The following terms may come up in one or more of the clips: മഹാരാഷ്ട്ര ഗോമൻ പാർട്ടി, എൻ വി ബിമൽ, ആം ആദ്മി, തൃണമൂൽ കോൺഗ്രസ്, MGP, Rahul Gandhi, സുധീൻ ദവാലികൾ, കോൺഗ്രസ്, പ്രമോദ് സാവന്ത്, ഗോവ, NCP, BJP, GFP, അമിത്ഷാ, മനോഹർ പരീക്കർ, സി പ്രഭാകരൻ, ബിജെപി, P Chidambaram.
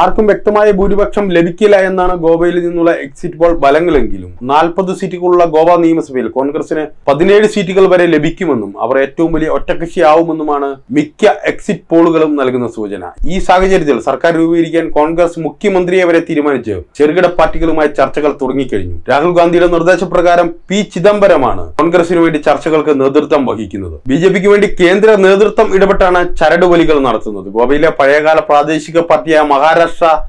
ആർക്കും വ്യക്തമായ ഭൂരിപക്ഷം ലഭിക്കില്ല എന്നാണ് ഗോവയിൽ നിന്നുള്ള എക്സിറ്റ് പോൾ ഫലങ്ങളെങ്കിലും 40 സീറ്റുകളുള്ള ഗോവ നിയമസഭയിൽ കോൺഗ്രസിന് 17 സീറ്റുകൾ വരെ ലഭിക്കുമെന്നും അവർ ഏറ്റവും വലിയ ഒറ്റകക്ഷിയാവുമെന്നുമാണ് മിക്ക എക്സിറ്റ് പോളുകളും നൽകുന്ന സൂചന. ഈ സാഹചര്യത്തിൽ സർക്കാർ രൂപീകരിക്കാൻ കോൺഗ്രസ് മുഖ്യമന്ത്രിയെ വരെ തീരുമാനിച്ച് ചെറുകിട പാർട്ടികളുമായി ചർച്ചകൾ തുടങ്ങിക്കഴിഞ്ഞു. രാഹുൽ ഗാന്ധിയുടെ നിർദ്ദേശപ്രകാരം പി ചിദംബരമാണ് കോൺഗ്രസിനു വേണ്ടി ചർച്ചകൾക്ക് നേതൃത്വം വഹിക്കുന്നത്. ബിജെപിക്ക് വേണ്ടി കേന്ദ്ര നേതൃത്വം ഇടപെട്ടാണ് ചരടുവലികൾ നടത്തുന്നത്. ഗോവയിലെ പഴയകാല പ്രാദേശിക പാർട്ടിയായ മഹാരാഷ്ട്ര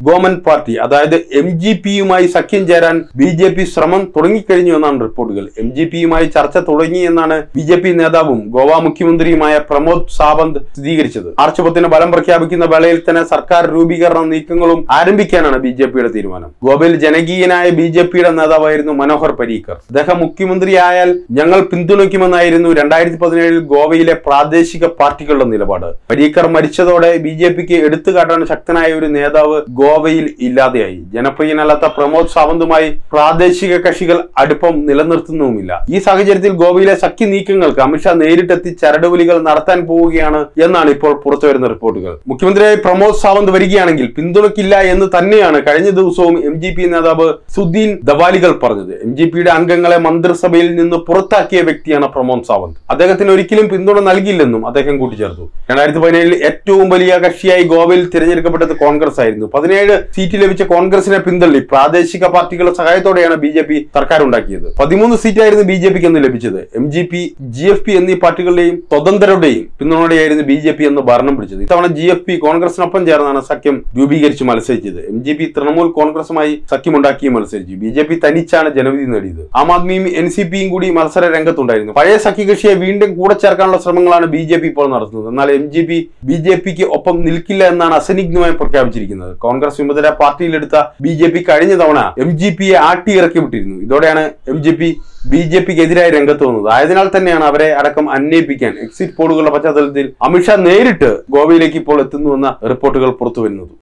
ഗോമൻ പാർട്ടി അതായത് MGP യുമായി സഖ്യം ചേരാൻ BJP ശ്രമം തുടങ്ങിക്കഴിഞ്ഞു എന്നാണ് റിപ്പോർട്ടുകൾ. MGP യുമായി ചർച്ച തുടങ്ങി എന്നാണ് BJP നേതാവും ഗോവ മുഖ്യമന്ത്രിയുമായ പ്രമോദ് സാവന്ത് സ്ഥിരീകരിച്ചത്. മാർച്ച് 10-ന് ഫലം പ്രഖ്യാപിക്കുന്ന വേളയിൽ തന്നെ സർക്കാർ രൂപീകരണ നീക്കങ്ങളും ആരംഭിക്കാനാണ് BJP യുടെ തീരുമാനം. ഗോവയിൽ ജനകീയനായ BJP യുടെ നേതാവായിരുന്നു മനോഹർ പരീക്കർ. അദ്ദേഹം മുഖ്യമന്ത്രിയായാൽ ഞങ്ങൾ പിന്തുണയ്ക്കുമെന്നായിരുന്നു 2017-ൽ ഗോവയിലെ പ്രാദേശിക പാർട്ടികളുടെ നിലപാട്. പരീക്കർ മരിച്ചതോടെ BJP ക്ക് എടുത്തുകാട്ടാൻ ശക്തനായ ഒരു നേതാവ് ഗോവയിൽ ഇല്ലാതെയായി. ജനപ്രിയനല്ലാത്ത പ്രമോദ് സാവന്തുമായി പ്രാദേശിക കക്ഷികൾ അടുപ്പം നിലനിർത്തുന്നുമില്ല. ഈ സാഹചര്യത്തിൽ ഗോവയിലെ സഖ്യ നീക്കങ്ങൾക്ക് അമിത്ഷാ നേരിട്ടെത്തി ചരടുവലികൾ നടത്താൻ പോവുകയാണ് എന്നാണ് ഇപ്പോൾ പുറത്തുവരുന്ന റിപ്പോർട്ടുകൾ. മുഖ്യമന്ത്രിയായി പ്രമോദ് സാവന്ത് വരികയാണെങ്കിൽ പിന്തുണയ്ക്കില്ല എന്ന് തന്നെയാണ് കഴിഞ്ഞ ദിവസവും MGP നേതാവ് സുധീൻ ദവാലികൾ പറഞ്ഞത്. MGP യുടെ അംഗങ്ങളെ മന്ത്രിസഭയിൽ നിന്ന് പുറത്താക്കിയ വ്യക്തിയാണ് പ്രമോദ് സാവന്ത്. അദ്ദേഹത്തിന് ഒരിക്കലും പിന്തുണ നൽകില്ലെന്നും അദ്ദേഹം കൂട്ടിച്ചേർത്തു. 2017-ൽ ഏറ്റവും വലിയ കക്ഷിയായി ഗോവയിൽ തിരഞ്ഞെടുക്കപ്പെട്ടത് കോൺഗ്രസ് ആയിരുന്നു. 17 സീറ്റ് ലഭിച്ച കോൺഗ്രസിനെ പിന്തള്ളി പ്രാദേശിക പാർട്ടികളുടെ സഹായത്തോടെയാണ് BJP സർക്കാർ ഉണ്ടാക്കിയത്. 13 സീറ്റായിരുന്നു BJP ക്ക് എന്ന് ലഭിച്ചത്. MGP, GFP എന്നീ പാർട്ടികളുടെയും സ്വതന്ത്രരുടെയും പിന്തുണയോടെയായിരുന്നു BJP എന്ന് ഭരണം പിടിച്ചത്. ഇത്തവണ GFP കോൺഗ്രസിനൊപ്പം ചേർന്നാണ് സഖ്യം രൂപീകരിച്ച് മത്സരിച്ചത്. MGP തൃണമൂൽ കോൺഗ്രസുമായി സഖ്യമുണ്ടാക്കി മത്സരിച്ചു. BJP തനിച്ചാണ് ജനവിധി നേടിയത്. ആം ആദ്മിയും NCP യും കൂടി മത്സര രംഗത്തുണ്ടായിരുന്നു. പഴയ സഖ്യകക്ഷിയെ വീണ്ടും കൂടെ ചേർക്കാനുള്ള ശ്രമങ്ങളാണ് BJP ഇപ്പോൾ നടത്തുന്നത്. എന്നാൽ MGP BJP ക്ക് ഒപ്പം നിൽക്കില്ല എന്നാണ് അസന്നിഗ്ധമായി പ്രഖ്യാപിച്ചിരിക്കുന്നത്. കോൺഗ്രസ് വിമതര പാർട്ടിയിലെടുത്ത BJP കഴിഞ്ഞ തവണ MGP യെ ആട്ടിയിറക്കി വിട്ടിരുന്നു. ഇതോടെയാണ് MGP BJP ക്കെതിരായി രംഗത്ത് വന്നത്. ആയതിനാൽ തന്നെയാണ് അവരെ അടക്കം അന്വയിപ്പിക്കാൻ എക്സിറ്റ് പോളുകളുടെ പശ്ചാത്തലത്തിൽ അമിത്ഷാ നേരിട്ട് ഗോവയിലേക്ക് ഇപ്പോൾ എത്തുന്നുവെന്ന റിപ്പോർട്ടുകൾ പുറത്തുവരുന്നത്.